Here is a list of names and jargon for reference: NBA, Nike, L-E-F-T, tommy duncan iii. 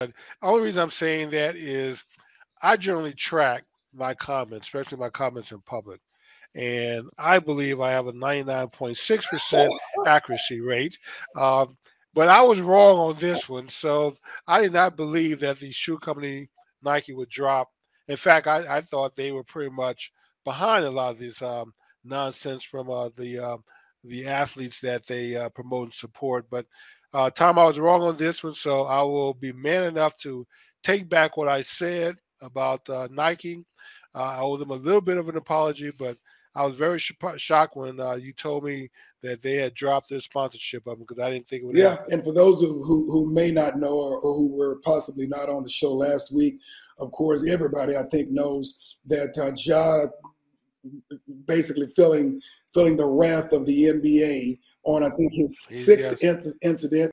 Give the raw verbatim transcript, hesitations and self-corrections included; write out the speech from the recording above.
The only reason I'm saying that is I generally track my comments, especially my comments in public. And I believe I have a ninety-nine point six percent accuracy rate. Um, but I was wrong on this one. So I did not believe that the shoe company Nike would drop. In fact, I, I thought they were pretty much behind a lot of this um, nonsense from uh, the uh, the athletes that they uh, promote and support. But uh, Tom, I was wrong on this one. So I will be man enough to take back what I said about uh, Nike. Uh, I owe them a little bit of an apology, but I was very sh shocked when uh, you told me that they had dropped their sponsorship of them because I didn't think it would yeah, happen. And for those who, who, who may not know or, or who were possibly not on the show last week, of course, everybody I think knows that uh, Ja basically feeling, feeling the wrath of the N B A on, I think, his sixth yeah. incident.